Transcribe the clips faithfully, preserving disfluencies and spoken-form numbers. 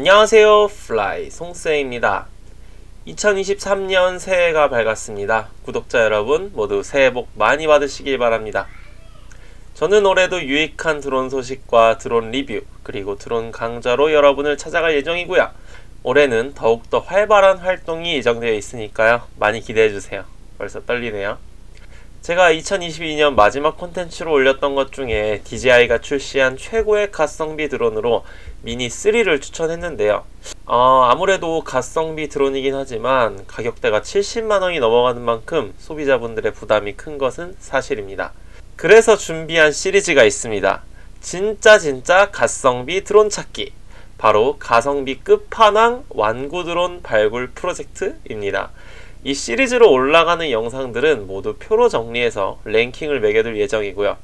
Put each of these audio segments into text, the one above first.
안녕하세요, 플라이 송쌤입니다. 이천이십삼 년 새해가 밝았습니다. 구독자 여러분 모두 새해 복 많이 받으시길 바랍니다. 저는 올해도 유익한 드론 소식과 드론 리뷰 그리고 드론 강좌로 여러분을 찾아갈 예정이고요, 올해는 더욱더 활발한 활동이 예정되어 있으니까요 많이 기대해주세요. 벌써 떨리네요. 제가 이천이십이 년 마지막 콘텐츠로 올렸던 것 중에 디제이아이가 출시한 최고의 가성비 드론으로 미니 쓰리를 추천했는데요. 어, 아무래도 가성비 드론이긴 하지만 가격대가 칠십만 원이 넘어가는 만큼 소비자분들의 부담이 큰 것은 사실입니다. 그래서 준비한 시리즈가 있습니다. 진짜 진짜 가성비 드론 찾기, 바로 가성비 끝판왕 완구 드론 발굴 프로젝트입니다. 이 시리즈로 올라가는 영상들은 모두 표로 정리해서 랭킹을 매겨둘 예정이고요.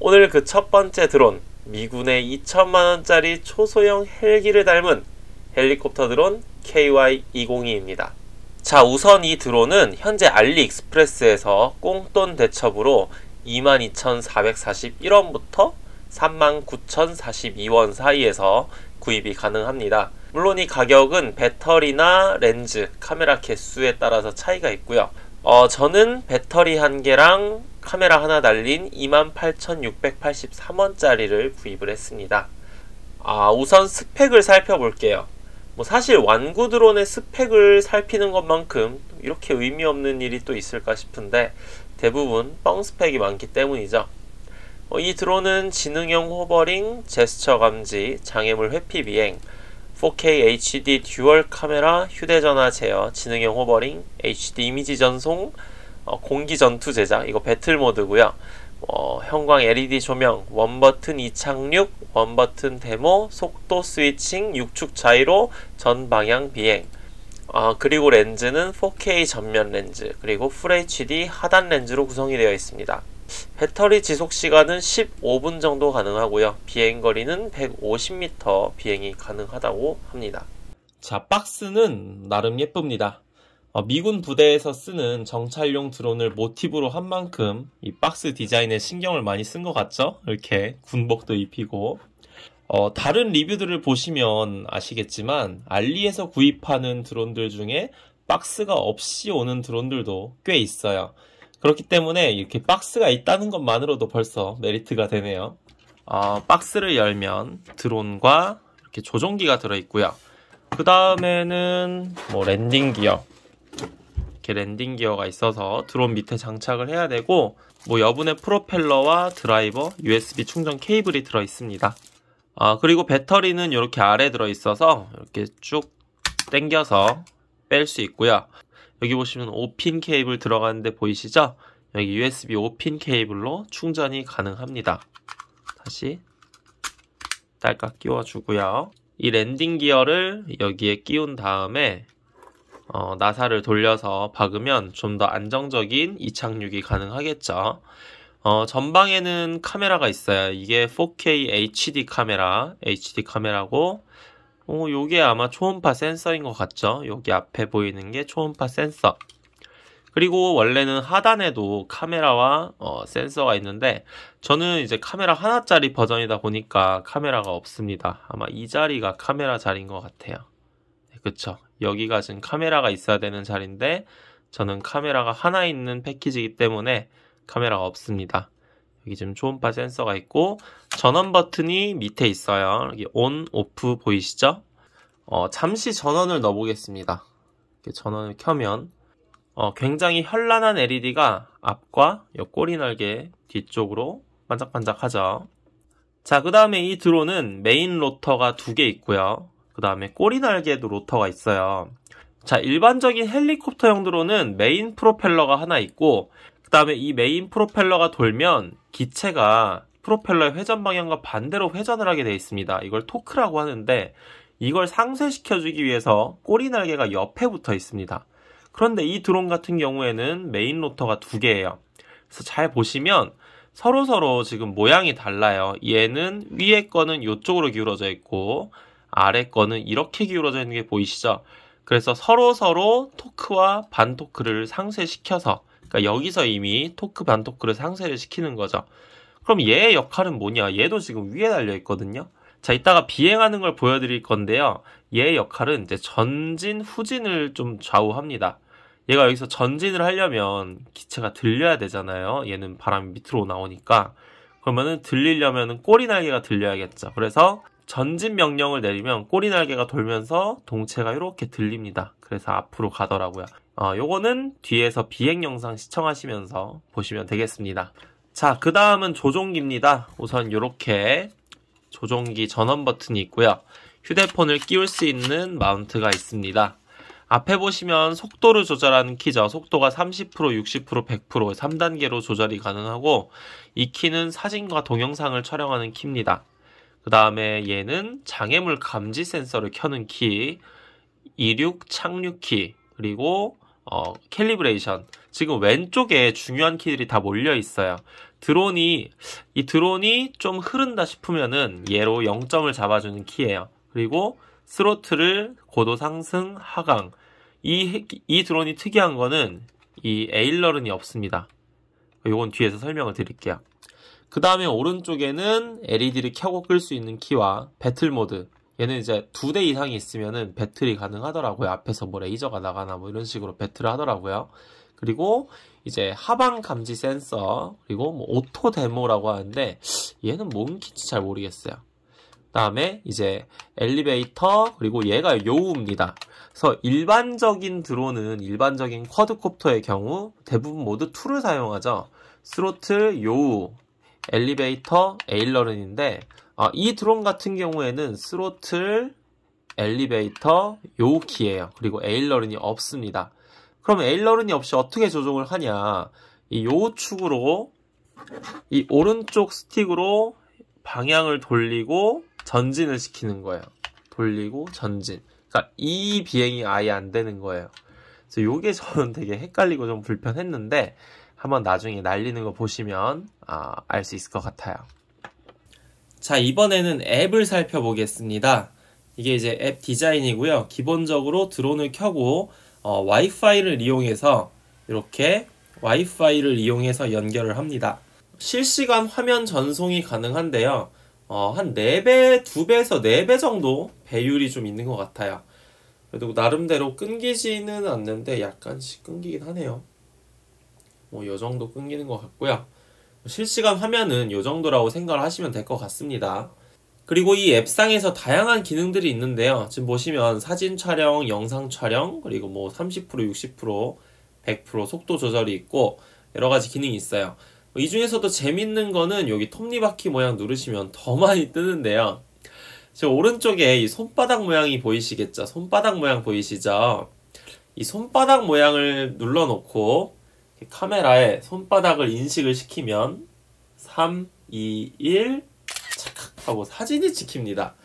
오늘 그 첫 번째 드론, 미군의 이천만 원짜리 초소형 헬기를 닮은 헬리콥터 드론 케이와이 이공이입니다. 자, 우선 이 드론은 현재 알리익스프레스에서 꽁돈 대첩으로 이만 이천사백사십일 원부터 삼만 구천사십이 원 사이에서 구입이 가능합니다. 물론 이 가격은 배터리나 렌즈, 카메라 개수에 따라서 차이가 있고요. 어, 저는 배터리 한 개랑 카메라 하나 달린 이만 팔천육백팔십삼 원짜리를 구입을 했습니다. 아, 우선 스펙을 살펴볼게요. 뭐 사실 완구 드론의 스펙을 살피는 것만큼 이렇게 의미 없는 일이 또 있을까 싶은데 대부분 뻥 스펙이 많기 때문이죠. 어, 이 드론은 지능형 호버링, 제스처 감지, 장애물 회피 비행, 포케이 에이치디 듀얼 카메라, 휴대전화 제어, 지능형 호버링, 에이치디 이미지 전송, 어, 공기 전투 제작, 이거 배틀 모드고요. 어, 형광 엘이디 조명, 원버튼 이착륙, 원버튼 데모, 속도 스위칭, 육축 자이로, 전방향 비행, 어, 그리고 렌즈는 포케이 전면 렌즈, 그리고 풀에이치디 하단 렌즈로 구성이 되어 있습니다. 배터리 지속시간은 십오 분 정도 가능하고요, 비행거리는 백오십 미터 비행이 가능하다고 합니다. 자, 박스는 나름 예쁩니다. 어, 미군 부대에서 쓰는 정찰용 드론을 모티브로 한 만큼 이 박스 디자인에 신경을 많이 쓴 것 같죠? 이렇게 군복도 입히고, 어, 다른 리뷰들을 보시면 아시겠지만 알리에서 구입하는 드론들 중에 박스가 없이 오는 드론들도 꽤 있어요. 그렇기 때문에 이렇게 박스가 있다는 것만으로도 벌써 메리트가 되네요. 어, 박스를 열면 드론과 이렇게 조종기가 들어있고요. 그 다음에는 뭐 랜딩 기어, 이렇게 랜딩 기어가 있어서 드론 밑에 장착을 해야 되고, 뭐 여분의 프로펠러와 드라이버, 유에스비 충전 케이블이 들어있습니다. 어, 그리고 배터리는 이렇게 아래 들어있어서 이렇게 쭉 당겨서 뺄 수 있고요. 여기 보시면 오 핀 케이블 들어가는데 보이시죠? 여기 유에스비 오 핀 케이블로 충전이 가능합니다. 다시 딸깍 끼워주고요. 이 랜딩 기어를 여기에 끼운 다음에 어, 나사를 돌려서 박으면 좀 더 안정적인 이착륙이 가능하겠죠. 어, 전방에는 카메라가 있어요. 이게 포케이 에이치디 카메라, 에이치디 카메라고, 어, 요게 아마 초음파 센서인 것 같죠? 여기 앞에 보이는 게 초음파 센서. 그리고 원래는 하단에도 카메라와 어, 센서가 있는데 저는 이제 카메라 하나짜리 버전이다 보니까 카메라가 없습니다. 아마 이 자리가 카메라 자리인 것 같아요. 네, 그쵸? 여기가 지금 카메라가 있어야 되는 자리인데 저는 카메라가 하나 있는 패키지이기 때문에 카메라가 없습니다. 여기 지금 초음파 센서가 있고 전원 버튼이 밑에 있어요. 여기 온, 오프 보이시죠? 어, 잠시 전원을 넣어보겠습니다. 이렇게 전원을 켜면 어, 굉장히 현란한 엘이디가 앞과 옆 꼬리날개 뒤쪽으로 반짝반짝하죠. 자, 그 다음에 이 드론은 메인 로터가 두 개 있고요. 그 다음에 꼬리날개도 로터가 있어요. 자, 일반적인 헬리콥터형 드론은 메인 프로펠러가 하나 있고, 그 다음에 이 메인 프로펠러가 돌면 기체가 프로펠러의 회전 방향과 반대로 회전을 하게 되어 있습니다. 이걸 토크라고 하는데 이걸 상쇄시켜 주기 위해서 꼬리 날개가 옆에 붙어 있습니다. 그런데 이 드론 같은 경우에는 메인 로터가 두 개예요. 그래서 잘 보시면 서로서로 지금 모양이 달라요. 얘는 위에 거는 이쪽으로 기울어져 있고 아래 거는 이렇게 기울어져 있는 게 보이시죠? 그래서 서로서로 토크와 반토크를 상쇄시켜서, 그러니까 여기서 이미 토크 반토크를 상쇄를 시키는 거죠. 그럼 얘의 역할은 뭐냐? 얘도 지금 위에 달려 있거든요. 자, 이따가 비행하는 걸 보여드릴 건데요. 얘의 역할은 이제 전진, 후진을 좀 좌우합니다. 얘가 여기서 전진을 하려면 기체가 들려야 되잖아요. 얘는 바람이 밑으로 나오니까. 그러면은 들리려면은 꼬리날개가 들려야겠죠. 그래서 전진 명령을 내리면 꼬리날개가 돌면서 동체가 이렇게 들립니다. 그래서 앞으로 가더라고요. 어, 요거는 뒤에서 비행 영상 시청하시면서 보시면 되겠습니다. 자, 그 다음은 조종기입니다. 우선 요렇게 조종기 전원 버튼이 있고요. 휴대폰을 끼울 수 있는 마운트가 있습니다. 앞에 보시면 속도를 조절하는 키죠. 속도가 삼십 퍼센트, 육십 퍼센트, 백 퍼센트 삼 단계로 조절이 가능하고, 이 키는 사진과 동영상을 촬영하는 키입니다. 그 다음에 얘는 장애물 감지 센서를 켜는 키, 이륙 착륙 키, 그리고 어, 캘리브레이션. 지금 왼쪽에 중요한 키들이 다 몰려 있어요. 드론이 이 드론이 좀 흐른다 싶으면은 얘로 영점을 잡아주는 키예요. 그리고 스로틀을 고도 상승, 하강. 이, 이 드론이 특이한 거는 이 에일러른이 없습니다. 요건 뒤에서 설명을 드릴게요. 그 다음에 오른쪽에는 엘이디를 켜고 끌 수 있는 키와 배틀 모드. 얘는 이제 두 대 이상이 있으면은 배틀이 가능하더라고요. 앞에서 뭐 레이저가 나가나 뭐 이런 식으로 배틀을 하더라고요. 그리고 이제 하방 감지 센서, 그리고 뭐 오토 데모라고 하는데 얘는 뭔 키인지 잘 모르겠어요. 다음에 이제 엘리베이터, 그리고 얘가 요우입니다. 그래서 일반적인 드론은 일반적인 쿼드콥터의 경우 대부분 모두 이를 사용하죠. 스로틀, 요우, 엘리베이터, 에일러른인데 아, 이 드론 같은 경우에는 스로틀, 엘리베이터, 요우 키예요. 그리고 에일러른이 없습니다. 그럼 에일러른이 없이 어떻게 조종을 하냐? 이 요우 축으로 이 오른쪽 스틱으로 방향을 돌리고 전진을 시키는 거예요. 돌리고 전진. 그러니까 이 비행이 아예 안 되는 거예요. 그래서 이게 저는 되게 헷갈리고 좀 불편했는데 한번 나중에 날리는 거 보시면 아, 알 수 있을 것 같아요. 자, 이번에는 앱을 살펴보겠습니다. 이게 이제 앱 디자인이고요. 기본적으로 드론을 켜고 어, 와이파이를 이용해서 이렇게 와이파이를 이용해서 연결을 합니다. 실시간 화면 전송이 가능한데요. 어, 한 네 배, 두 배에서 네 배 정도 배율이 좀 있는 것 같아요. 그래도 나름대로 끊기지는 않는데 약간씩 끊기긴 하네요. 뭐 이 정도 끊기는 것 같고요. 실시간 화면은 이 정도라고 생각을 하시면 될 것 같습니다. 그리고 이 앱상에서 다양한 기능들이 있는데요. 지금 보시면 사진 촬영, 영상 촬영, 그리고 뭐 삼십 퍼센트, 육십 퍼센트, 백 퍼센트 속도 조절이 있고 여러 가지 기능이 있어요. 이 중에서도 재밌는 거는 여기 톱니바퀴 모양 누르시면 더 많이 뜨는데요. 지금 오른쪽에 이 손바닥 모양이 보이시겠죠? 손바닥 모양 보이시죠? 이 손바닥 모양을 눌러놓고 카메라에 손바닥을 인식을 시키면 삼, 이, 일 착각 하고 사진이 찍힙니다.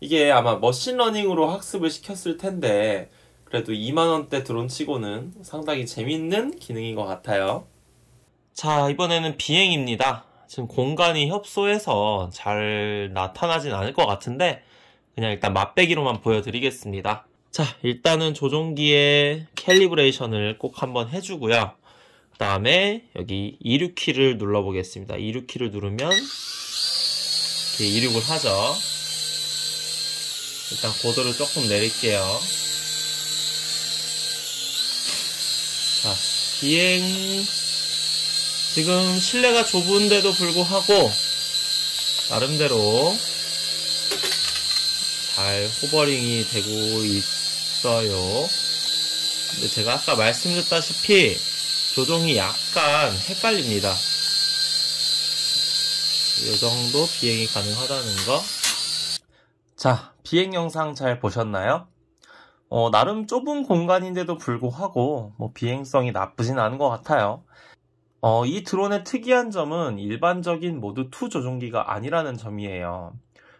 이게 아마 머신러닝으로 학습을 시켰을 텐데 그래도 이만 원대 드론 치고는 상당히 재밌는 기능인 것 같아요. 자, 이번에는 비행입니다. 지금 공간이 협소해서 잘 나타나진 않을 것 같은데 그냥 일단 맛보기로만 보여드리겠습니다. 자, 일단은 조종기에 캘리브레이션을 꼭 한번 해주고요. 그 다음에 여기 이륙 키를 눌러보겠습니다. 이륙 키를 누르면 이렇게 이륙을 하죠. 일단 고도를 조금 내릴게요. 자, 비행... 지금 실내가 좁은데도 불구하고 나름대로 잘 호버링이 되고 있어요. 근데 제가 아까 말씀드렸다시피 조종이 약간 헷갈립니다. 이 정도 비행이 가능하다는 거. 자, 비행 영상 잘 보셨나요? 어, 나름 좁은 공간인데도 불구하고 뭐 비행성이 나쁘진 않은 것 같아요. 어, 이 드론의 특이한 점은 일반적인 모드 투 조종기가 아니라는 점이에요.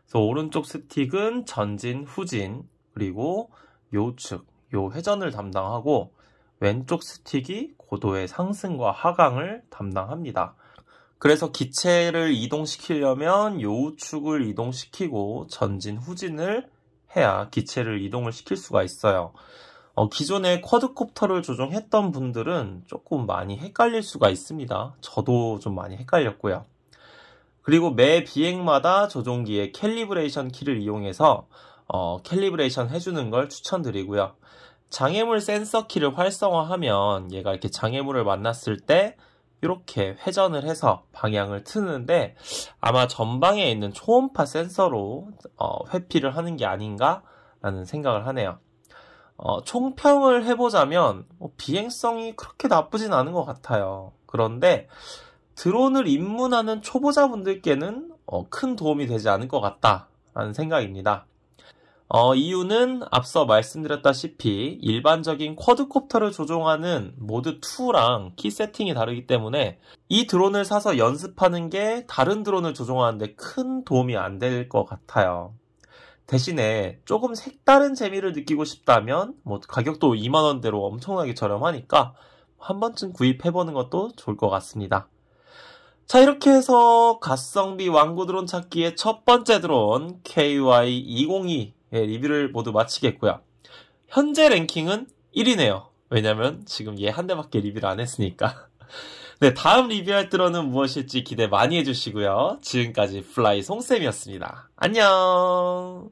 그래서 오른쪽 스틱은 전진, 후진, 그리고 요측, 요 회전을 담당하고 왼쪽 스틱이 고도의 상승과 하강을 담당합니다. 그래서 기체를 이동시키려면 요우축을 이동시키고 전진, 후진을 해야 기체를 이동을 시킬 수가 있어요. 어, 기존에 쿼드콥터를 조종했던 분들은 조금 많이 헷갈릴 수가 있습니다. 저도 좀 많이 헷갈렸고요. 그리고 매 비행마다 조종기의 캘리브레이션 키를 이용해서 어, 캘리브레이션 해주는 걸 추천드리고요. 장애물 센서 키를 활성화하면 얘가 이렇게 장애물을 만났을 때 이렇게 회전을 해서 방향을 트는데 아마 전방에 있는 초음파 센서로 어, 회피를 하는 게 아닌가라는 생각을 하네요. 어, 총평을 해보자면 뭐 비행성이 그렇게 나쁘진 않은 것 같아요. 그런데 드론을 입문하는 초보자분들께는 어, 큰 도움이 되지 않을 것 같다라는 생각입니다. 어, 이유는 앞서 말씀드렸다시피 일반적인 쿼드콥터를 조종하는 모드 투랑 키 세팅이 다르기 때문에 이 드론을 사서 연습하는 게 다른 드론을 조종하는데 큰 도움이 안 될 것 같아요. 대신에 조금 색다른 재미를 느끼고 싶다면 뭐 가격도 이만 원대로 엄청나게 저렴하니까 한 번쯤 구입해보는 것도 좋을 것 같습니다. 자, 이렇게 해서 가성비 완구 드론 찾기의 첫 번째 드론 케이와이 이공이 리뷰를 모두 마치겠고요. 현재 랭킹은 일 위네요. 왜냐면 지금 얘 한 대밖에 리뷰를 안 했으니까. 네, 다음 리뷰할 드론은 무엇일지 기대 많이 해주시고요. 지금까지 플라이 송쌤이었습니다. 안녕!